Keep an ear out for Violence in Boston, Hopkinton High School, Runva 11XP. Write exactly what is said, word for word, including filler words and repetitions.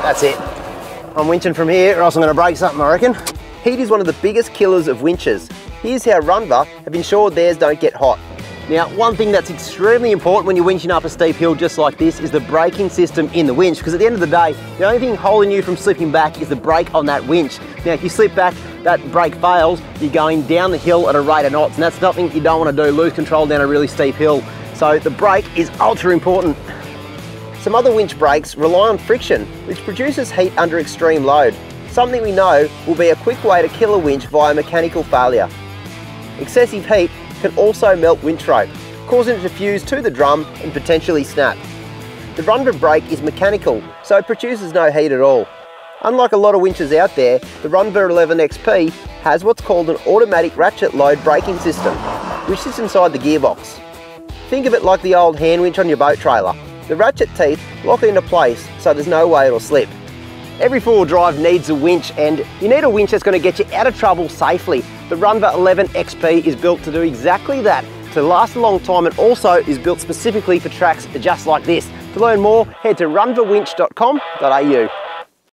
That's it. I'm winching from here or else I'm going to break something, I reckon. Heat is one of the biggest killers of winches. Here's how Runva have ensured theirs don't get hot. Now, one thing that's extremely important when you're winching up a steep hill just like this is the braking system in the winch, because at the end of the day, the only thing holding you from slipping back is the brake on that winch. Now, if you slip back, that brake fails, you're going down the hill at a rate of knots, and that's nothing you don't want to do, lose control down a really steep hill. So the brake is ultra important. Some other winch brakes rely on friction, which produces heat under extreme load, something we know will be a quick way to kill a winch via mechanical failure. Excessive heat can also melt winch rope, causing it to fuse to the drum and potentially snap. The Runva brake is mechanical, so it produces no heat at all. Unlike a lot of winches out there, the Runva eleven X P has what's called an automatic ratchet load braking system, which sits inside the gearbox. Think of it like the old hand winch on your boat trailer. The ratchet teeth lock it into place so there's no way it'll slip. Every four-wheel drive needs a winch, and you need a winch that's going to get you out of trouble safely. The Runva eleven X P is built to do exactly that, to last a long time, and also is built specifically for tracks just like this. To learn more, head to runva winch dot com dot A U.